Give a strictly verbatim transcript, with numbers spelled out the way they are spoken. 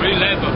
Really lento.